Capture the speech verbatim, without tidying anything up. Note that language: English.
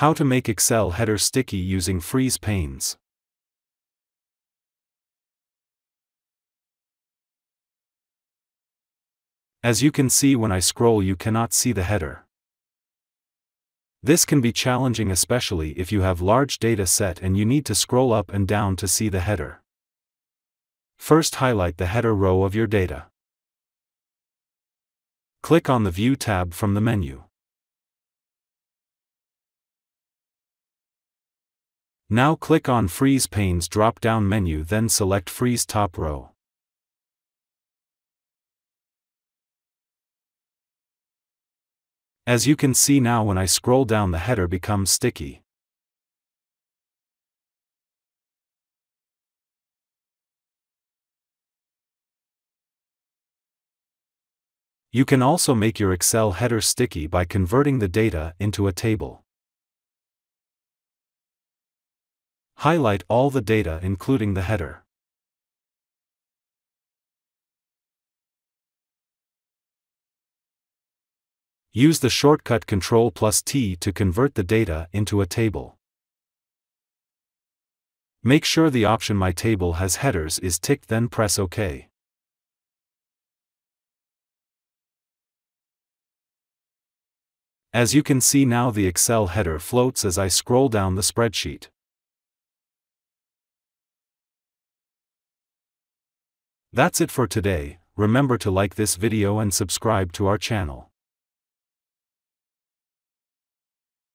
How to make Excel header sticky using freeze panes. As you can see, when I scroll you cannot see the header. This can be challenging, especially if you have large data set and you need to scroll up and down to see the header. First, highlight the header row of your data. Click on the View tab from the menu. Now click on Freeze Panes drop-down menu, then select Freeze Top Row. As you can see now, when I scroll down, the header becomes sticky. You can also make your Excel header sticky by converting the data into a table. Highlight all the data including the header. Use the shortcut control plus T to convert the data into a table. Make sure the option My Table Has Headers is ticked, then press OK. As you can see now, the Excel header floats as I scroll down the spreadsheet. That's it for today. Remember to like this video and subscribe to our channel.